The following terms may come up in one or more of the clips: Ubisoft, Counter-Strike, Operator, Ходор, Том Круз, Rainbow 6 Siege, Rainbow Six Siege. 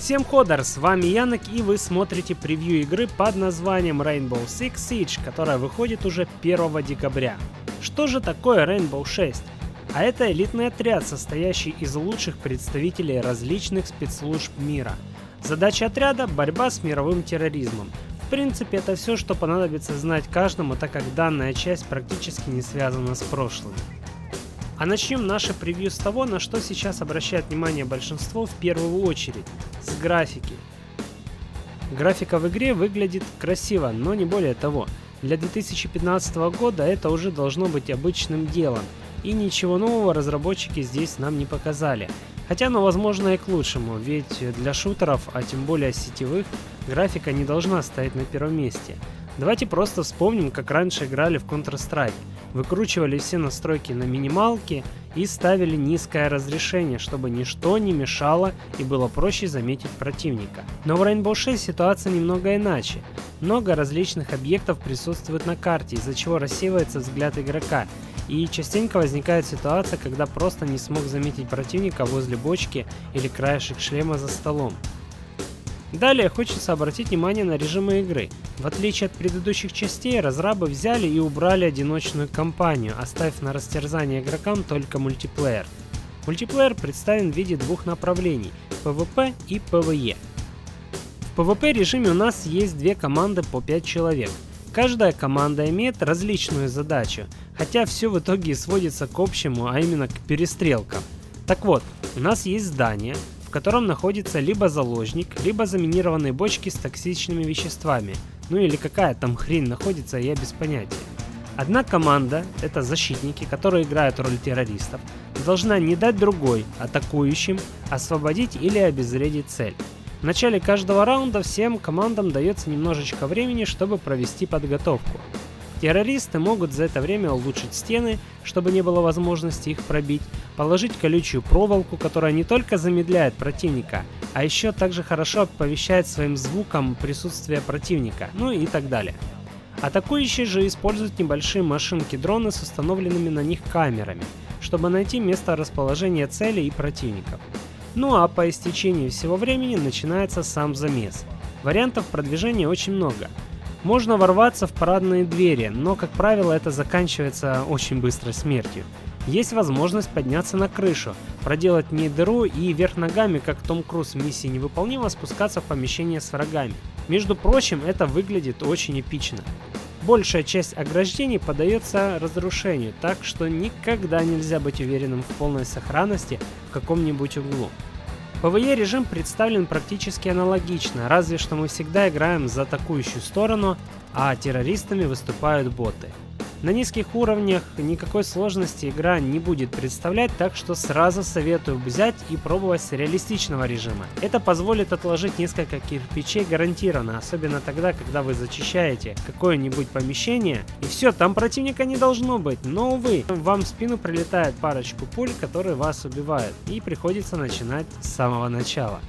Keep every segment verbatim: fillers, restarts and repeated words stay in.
Всем ходор, с вами Янок, и вы смотрите превью игры под названием Rainbow Six Siege, которая выходит уже первого декабря. Что же такое Rainbow шесть? А это элитный отряд, состоящий из лучших представителей различных спецслужб мира. Задача отряда – борьба с мировым терроризмом. В принципе, это все, что понадобится знать каждому, так как данная часть практически не связана с прошлым. А начнем наше превью с того, на что сейчас обращает внимание большинство в первую очередь – с графики. Графика в игре выглядит красиво, но не более того. Для две тысячи пятнадцатого года это уже должно быть обычным делом, и ничего нового разработчики здесь нам не показали. Хотя, но возможно и к лучшему, ведь для шутеров, а тем более сетевых, графика не должна стоять на первом месте. Давайте просто вспомним, как раньше играли в Counter-Strike. Выкручивали все настройки на минималке и ставили низкое разрешение, чтобы ничто не мешало и было проще заметить противника. Но в Rainbow шесть ситуация немного иначе. Много различных объектов присутствует на карте, из-за чего рассеивается взгляд игрока. И частенько возникает ситуация, когда просто не смог заметить противника возле бочки или краешек шлема за столом. Далее хочется обратить внимание на режимы игры. В отличие от предыдущих частей, разрабы взяли и убрали одиночную кампанию, оставив на растерзание игрокам только мультиплеер. Мультиплеер представлен в виде двух направлений – PvP и PvE. В PvP режиме у нас есть две команды по пять человек. Каждая команда имеет различную задачу, хотя все в итоге сводится к общему, а именно к перестрелкам. Так вот, у нас есть здание, в котором находится либо заложник, либо заминированные бочки с токсичными веществами, ну или какая там хрень находится, я без понятия. Одна команда, это защитники, которые играют роль террористов, должна не дать другой, атакующим, освободить или обезвредить цель. В начале каждого раунда всем командам дается немножечко времени, чтобы провести подготовку. Террористы могут за это время улучшить стены, чтобы не было возможности их пробить, положить колючую проволоку, которая не только замедляет противника, а еще также хорошо оповещает своим звуком присутствие противника, ну и так далее. Атакующие же используют небольшие машинки-дроны с установленными на них камерами, чтобы найти место расположения цели и противников. Ну а по истечении всего времени начинается сам замес. Вариантов продвижения очень много. Можно ворваться в парадные двери, но, как правило, это заканчивается очень быстро смертью. Есть возможность подняться на крышу, проделать в ней дыру и вверх ногами, как Том Круз в миссии невыполнима, спускаться в помещение с врагами. Между прочим, это выглядит очень эпично. Большая часть ограждений поддается разрушению, так что никогда нельзя быть уверенным в полной сохранности в каком-нибудь углу. PvE режим представлен практически аналогично, разве что мы всегда играем за атакующую сторону, а террористами выступают боты. На низких уровнях никакой сложности игра не будет представлять, так что сразу советую взять и пробовать с реалистичного режима. Это позволит отложить несколько кирпичей гарантированно, особенно тогда, когда вы зачищаете какое-нибудь помещение, и все, там противника не должно быть, но увы, вам в спину прилетает парочку пуль, которые вас убивают, и приходится начинать с самого начала.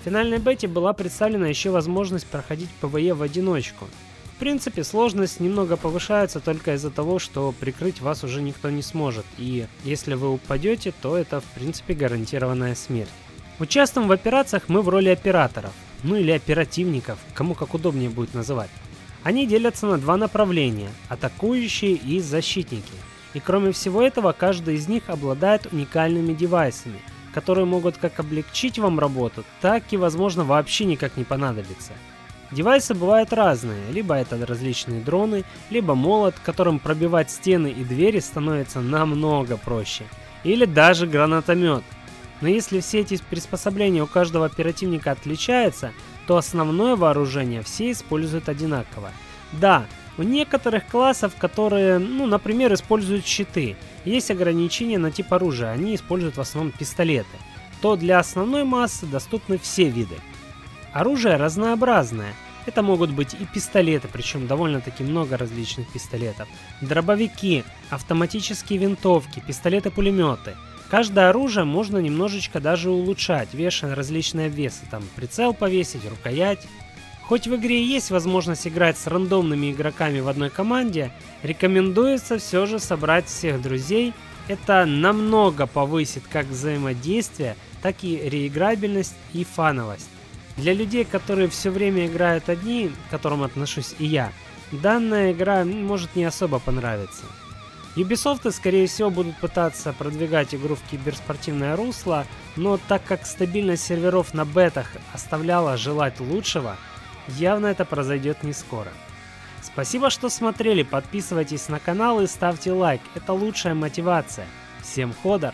В финальной бете была представлена еще возможность проходить PvE в одиночку. В принципе, сложность немного повышается только из-за того, что прикрыть вас уже никто не сможет, и если вы упадете, то это в принципе гарантированная смерть. Участвуем в операциях мы в роли операторов, ну или оперативников, кому как удобнее будет называть. Они делятся на два направления – атакующие и защитники. И кроме всего этого, каждый из них обладает уникальными девайсами, которые могут как облегчить вам работу, так и, возможно, вообще никак не понадобится. Девайсы бывают разные, либо это различные дроны, либо молот, которым пробивать стены и двери становится намного проще, или даже гранатомет. Но если все эти приспособления у каждого оперативника отличаются, то основное вооружение все используют одинаково. Да, у некоторых классов, которые, ну, например, используют щиты, есть ограничения на тип оружия, они используют в основном пистолеты, то для основной массы доступны все виды. Оружие разнообразное, это могут быть и пистолеты, причем довольно-таки много различных пистолетов, дробовики, автоматические винтовки, пистолеты-пулеметы. Каждое оружие можно немножечко даже улучшать, вешая различные обвесы, там прицел повесить, рукоять. Хоть в игре и есть возможность играть с рандомными игроками в одной команде, рекомендуется все же собрать всех друзей, это намного повысит как взаимодействие, так и реиграбельность и фановость. Для людей, которые все время играют одни, к которым отношусь и я, данная игра может не особо понравиться. Ubisoft, скорее всего, будут пытаться продвигать игру в киберспортивное русло, но так как стабильность серверов на бетах оставляла желать лучшего, явно это произойдет не скоро. Спасибо, что смотрели, подписывайтесь на канал и ставьте лайк, это лучшая мотивация. Всем ходор!